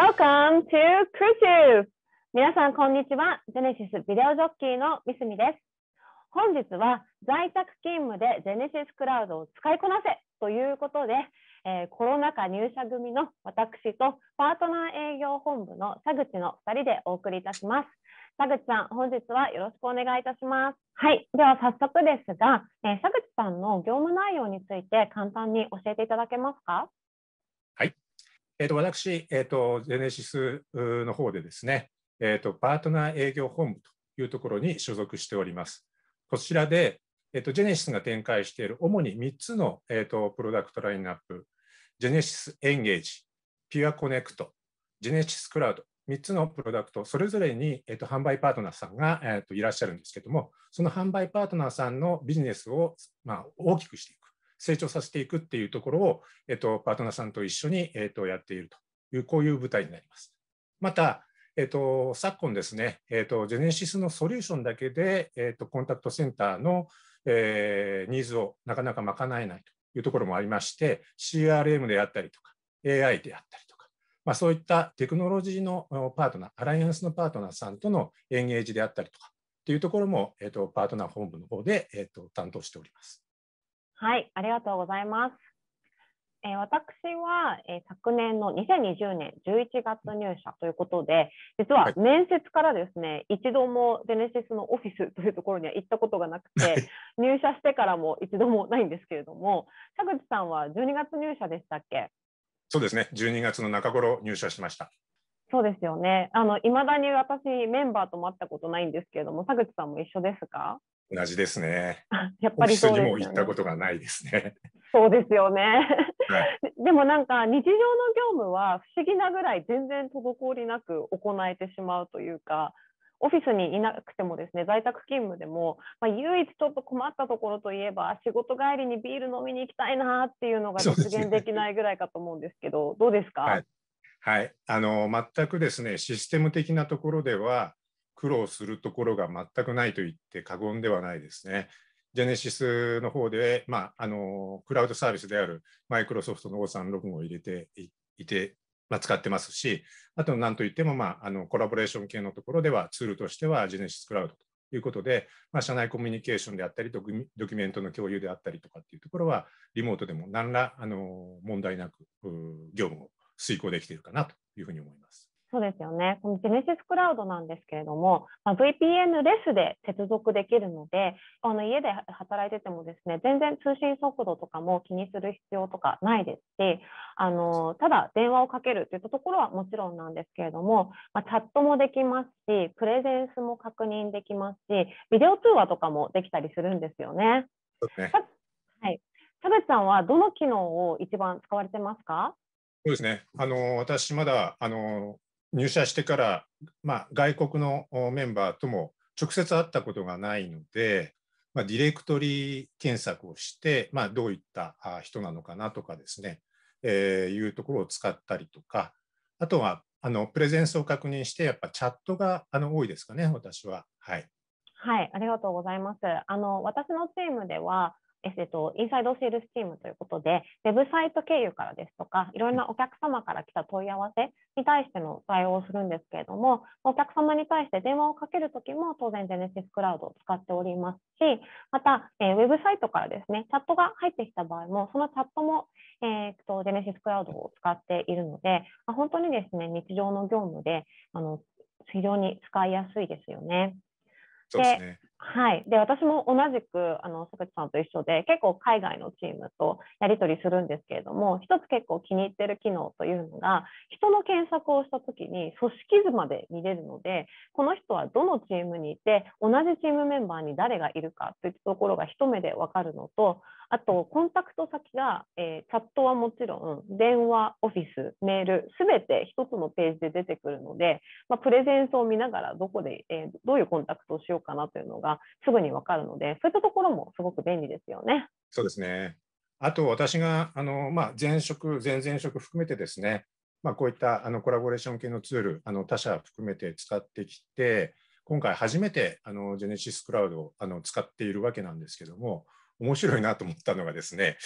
Welcome to CrewTube! 皆さん、こんにちは。ジェネシスビデオジョッキーの三角です。本日は、在宅勤務でジェネシスクラウドを使いこなせということで、コロナ禍入社組の私とパートナー営業本部の佐口の2人でお送りいたします。佐口さん、本日はよろしくお願いいたします。はい、では早速ですが、佐口さんの業務内容について簡単に教えていただけますか？はい、私、ジェネシスの方でですね、パートナー営業本部というところに所属しております。こちらでジェネシスが展開している主に3つの、プロダクトラインナップ、ジェネシスエンゲージ、ピュアコネクト、ジェネシスクラウド、3つのプロダクト、それぞれに、販売パートナーさんが、いらっしゃるんですけども、その販売パートナーさんのビジネスを、大きくしていく、成長させていくっていうところを、パートナーさんと一緒に、やっているという、こういう舞台になります。また昨今ですね、ジェネシスのソリューションだけで、コンタクトセンターのニーズをなかなか賄えないというところもありまして、CRM であったりとか、AI であったりとか、そういったテクノロジーのパートナー、アライアンスのパートナーさんとのエンゲージであったりとかというところも、パートナー本部の方で、担当しております。はい、ありがとうございます。私は昨年の2020年11月入社ということで、実は面接からですね、一度もジェネシスのオフィスというところには行ったことがなくて、入社してからも一度もないんですけれども、佐口さんは12月入社でしたっけ？そうですね、12月の中頃入社しました。そうですよね、いまだに私、メンバーとも会ったことないんですけれども、佐口さんも一緒ですか？同じですね。やっぱりそうですよね。オフィスにも行ったことがないですね。そうですよね。はい、でもなんか日常の業務は不思議なぐらい全然滞りなく行えてしまうというか、オフィスにいなくてもですね、在宅勤務でも、唯一ちょっと困ったところといえば、仕事帰りにビール飲みに行きたいなっていうのが実現できないぐらいかと思うんですけど、どうですか？はい、はい、全くですね、システム的なところでは苦労するところが全くないと言って過言ではないですね。ジェネシスの方で、クラウドサービスであるマイクロソフトの O365 を入れていて、使ってますし、あと何といっても、コラボレーション系のところではツールとしてはジェネシスクラウドということで、社内コミュニケーションであったり、ドキュメントの共有であったりとかっていうところは、リモートでも何ら問題なく業務を遂行できているかなというふうに思います。そうですよね。このジェネシスクラウドなんですけれども、VPN レスで接続できるので、家で働いててもですね、全然通信速度とかも気にする必要とかないですし、ただ電話をかけるといったところはもちろんなんですけれども、チャットもできますし、プレゼンスも確認できますし、ビデオ通話とかもできたりするんですよね。そうですね。はい。佐口さんはどの機能を一番使われてますか？そうですね。私まだ入社してから、外国のメンバーとも直接会ったことがないので、ディレクトリー検索をして、どういった人なのかなとかですね、いうところを使ったりとか、あとはプレゼンスを確認して、やっぱチャットが多いですかね、私は。はい、はい、ありがとうございます。私のチームではインサイドセールスチームということで、ウェブサイト経由からですとか、いろんなお客様から来た問い合わせに対しての対応をするんですけれども、お客様に対して電話をかけるときも当然ジェネシスクラウドを使っておりますし、また、ウェブサイトからですね、チャットが入ってきた場合も、そのチャットも、ジェネシスクラウドを使っているので、本当にですね、日常の業務で非常に使いやすいですよね。そうですね。はい、で私も同じく佐口さんと一緒で結構海外のチームとやり取りするんですけれども、一つ結構気に入ってる機能というのが、人の検索をした時に組織図まで見れるので、この人はどのチームにいて同じチームメンバーに誰がいるかというところが一目で分かるのと、あとコンタクト先が、チャットはもちろん電話、オフィス、メール全て一つのページで出てくるので、プレゼンスを見ながらどこで、どういうコンタクトをしようかなというのがすぐに分かるので、そういったところもすごく便利ですよね。そうですね。あと私が前職、前々職含めてですね、こういったコラボレーション系のツール、他社含めて使ってきて、今回初めてジェネシスクラウドを使っているわけなんですけども、面白いなと思ったのがですね、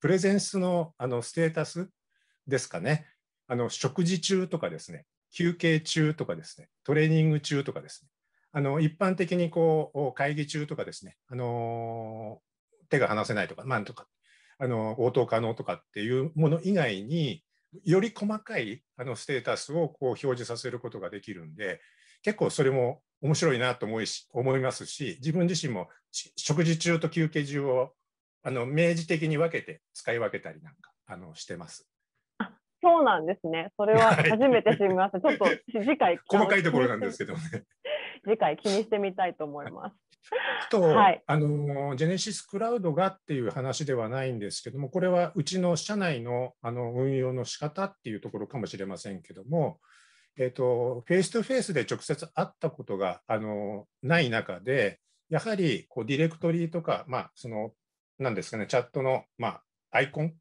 プレゼンスのステータスですかね、食事中とかですね、休憩中とかですね、トレーニング中とかですね、一般的にこう会議中とかですね、手が離せないとか、なんとか応答可能とかっていうもの以外に、より細かいステータスをこう表示させることができるんで、結構それも面白いなと思いますし、自分自身も食事中と休憩中を明示的に分けて使い分けたりなんかしてます。そうなんですね。それは初めて知りました。はい、ちょっと次回細かいところなんですけどね。次回気にしてみたいと思います。あと、はい、ジェネシスクラウドがっていう話ではないんですけども、これはうちの社内の運用の仕方っていうところかもしれませんけども、フェイスとフェイスで直接会ったことがない中で、やはりこうディレクトリーとか、そのなんですかね、チャットのアイコン、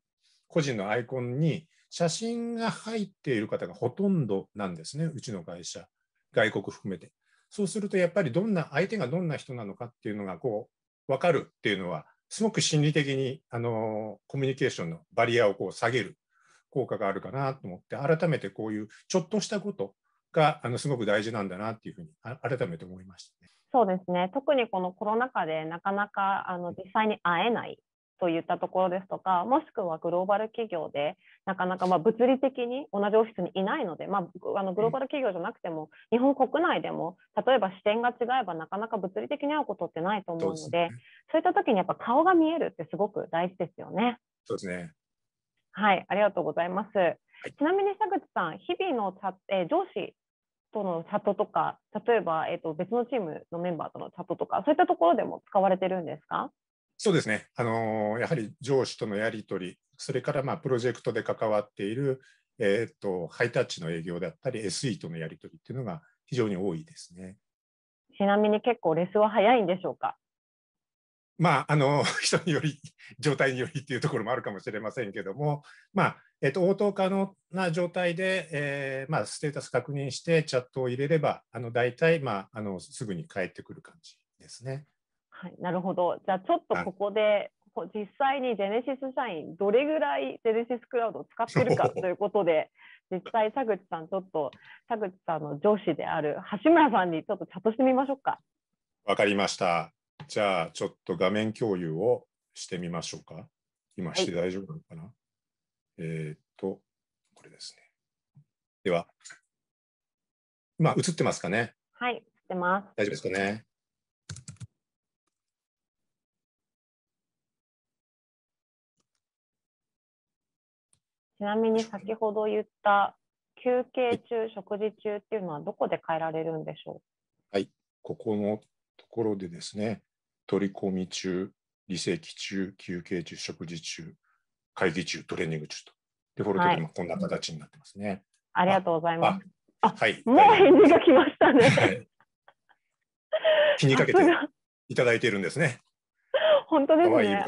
個人のアイコンに写真が入っている方がほとんどなんですね、うちの会社、外国含めて。そうするとやっぱり相手がどんな人なのかっていうのがこう分かるっていうのは、すごく心理的にコミュニケーションのバリアをこう下げる効果があるかなと思って、改めてこういうちょっとしたことがすごく大事なんだなっていうふうに改めて思いましたね。そうですね。特にこのコロナ禍でなかなか実際に会えないといったところですとか、もしくはグローバル企業でなかなか物理的に同じオフィスにいないので、グローバル企業じゃなくても日本国内でも例えば視点が違えばなかなか物理的に会うことってないと思うので、そういった時にやっぱ顔が見えるってすごく大事ですよね。そうですね。はい、ありがとうございます。はい、ちなみに久口さん、日々の上司とのチャットとか、例えば、別のチームのメンバーとのチャットとか、そういったところでも使われてるんですか？そうですね。やはり上司とのやり取り、それからプロジェクトで関わっている、ハイタッチの営業だったり SE とのやり取りっていうのが非常に多いですね。ちなみに結構レスは早いんでしょうか？人により、状態によりっていうところもあるかもしれませんけども、応答可能な状態で、ステータス確認してチャットを入れれば、大体、すぐに返ってくる感じですね。はい、なるほど。じゃあちょっとここで実際にジェネシス社員どれぐらいジェネシスクラウドを使ってるかということで、実際田口さん、ちょっと田口さんの上司である橋村さんにちょっとチャットしてみましょうか。わかりました。じゃあちょっと画面共有をしてみましょうか。今して大丈夫なのかな。はい、これですね。では、今映ってますかね。はい、映ってます。大丈夫ですかね。ちなみに先ほど言った休憩中、食事中っていうのはどこで変えられるんでしょう？はい、ここのところでですね、取り込み中、離席中、休憩中、食事中、会議中、トレーニング中と、デフォルトでもこんな形になってますね。はい、ありがとうございます。はい、もう返事が来ましたね。はい、気にかけていただいているんですね。本当ですね。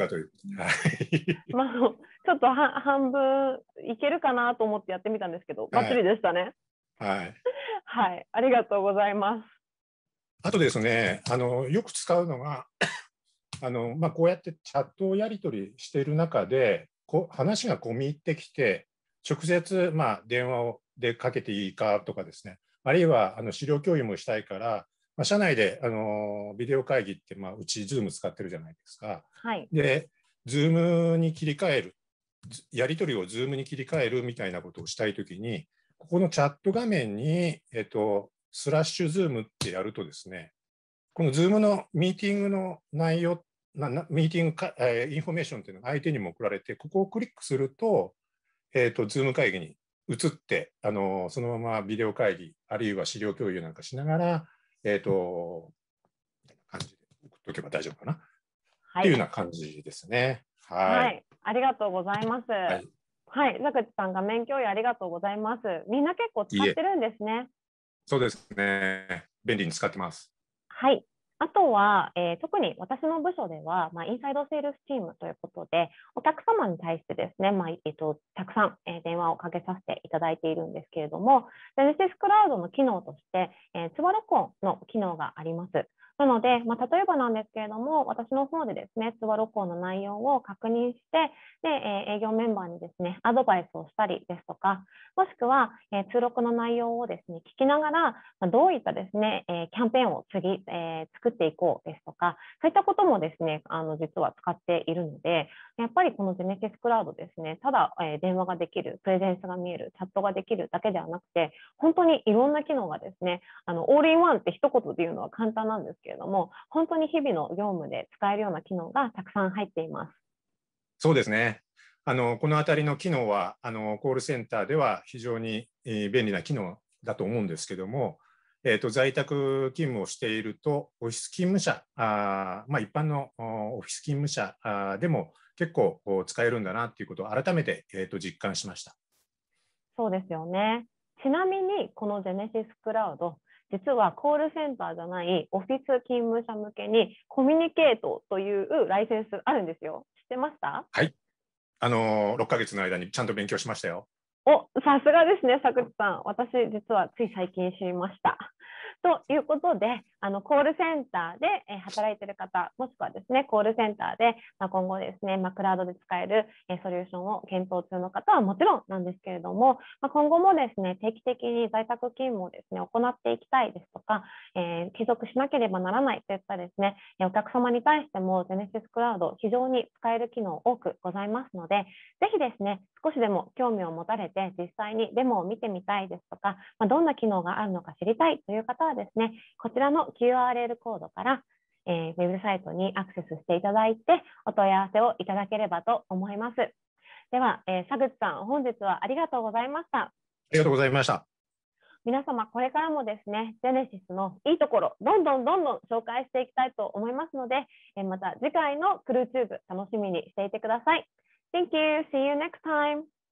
ちょっと半分いけるかなと思ってやってみたんですけど、バッチリでしたね。はい、はい、ありがとうございます。あとですね、よく使うのがこうやってチャットをやり取りしている中で、話が込み入ってきて、直接電話でかけていいかとかですね、あるいは資料共有もしたいから。社内でビデオ会議って、うち Zoom 使ってるじゃないですか。はい、で Zoom に切り替える、やり取りを Zoom に切り替えるみたいなことをしたいときに、ここのチャット画面に、スラッシュ Zoom ってやるとですね、この Zoom のミーティングの内容、ミーティングか、インフォメーションっていうのが相手にも送られて、ここをクリックすると、Zoom 会議に移ってそのままビデオ会議、あるいは資料共有なんかしながら、感じで送っておけば大丈夫かな、はい、っていうような感じですね。はい、はい、ありがとうございます。はい、はい、田口さん、画面共有ありがとうございます。みんな結構使ってるんですね。そうですね。便利に使ってます。はい。あとは、特に私の部署では、インサイドセールスチームということで、お客様に対してですね、たくさん、電話をかけさせていただいているんですけれども、ジェネシスクラウドの機能として、通話録音の機能があります。なので、例えばなんですけれども、私の方でですね、通話録音の内容を確認して、で、営業メンバーにですね、アドバイスをしたりですとか、もしくは、通録の内容をですね、聞きながら、どういったですね、キャンペーンを次、作っていこうですとか、そういったこともですね、実は使っているので、やっぱりこのジェネシスクラウドですね、ただ、電話ができる、プレゼンスが見える、チャットができるだけではなくて、本当にいろんな機能がですね、オールインワンって一言で言うのは簡単なんですけれども、本当に日々の業務で使えるような機能がたくさん入っています。そうですね。このあたりの機能はコールセンターでは非常に便利な機能だと思うんですけども、在宅勤務をしているとオフィス勤務者、一般のオフィス勤務者でも結構使えるんだなということを改めて実感しました。そうですよね。ちなみにこのジェネシスクラウド、実はコールセンターじゃないオフィス勤務者向けにコミュニケートというライセンスあるんですよ。知ってました？はい。6ヶ月の間にちゃんと勉強しましたよ。お、さすがですね、佐久さん。私、実はつい最近知りました。ということで、コールセンターで働いている方、もしくはですね、コールセンターで今後ですね、クラウドで使えるソリューションを検討中の方はもちろんなんですけれども、今後もですね、定期的に在宅勤務をですね、行っていきたいですとか、継続しなければならないといったですね、お客様に対しても、ジェネシスクラウド、非常に使える機能多くございますので、ぜひですね、少しでも興味を持たれて、実際にデモを見てみたいですとか、どんな機能があるのか知りたいという方はですね、こちらの URL コードから、ウェブサイトにアクセスしていただいて、お問い合わせをいただければと思います。では、佐久さん、本日はありがとうございました。ありがとうございました。皆様、これからもですね、ジェネシスのいいところ、どんどん紹介していきたいと思いますので、また次回のCrewTube楽しみにしていてください。 Thank you. See you next time.